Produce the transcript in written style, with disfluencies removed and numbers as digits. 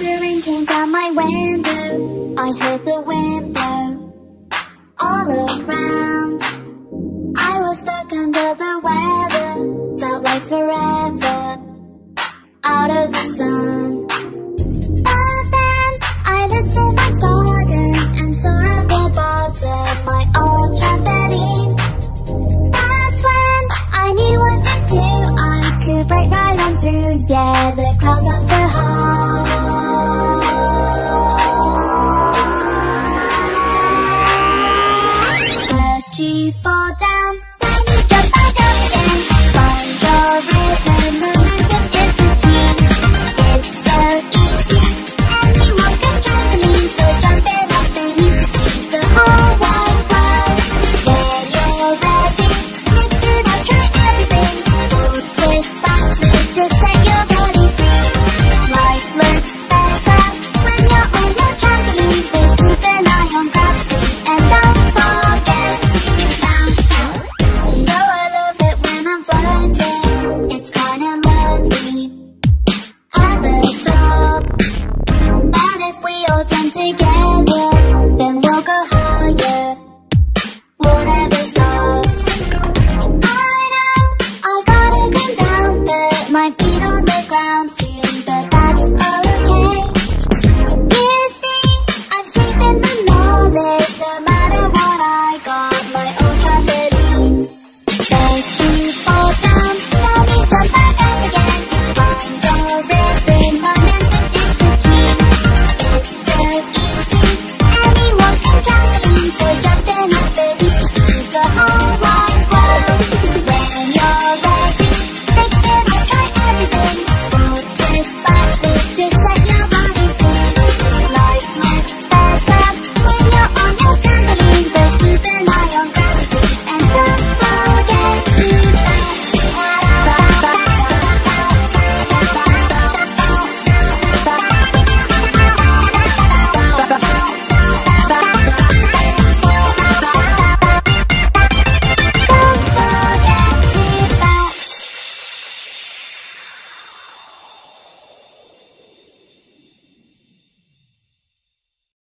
the rain came down my window. I heard the wind blow all around. I was stuck under the weather, felt like forever out of the sun. But then I looked in my garden and saw a gold ball of my old trampoline. That's when I knew what to do. I could break right on through, yeah, the clouds got so high. She fall down, then you jump back up again. Find your rhythm, momentum is the key. It's so easy, anyone can trampoline. So jump in up, then you see the whole wide world. When you're ready, mix it up, try everything. Full twist, back flip, just set your body free. Life looks better when you're on your trampoline. So keep an eye on gravity and don't forget. Just like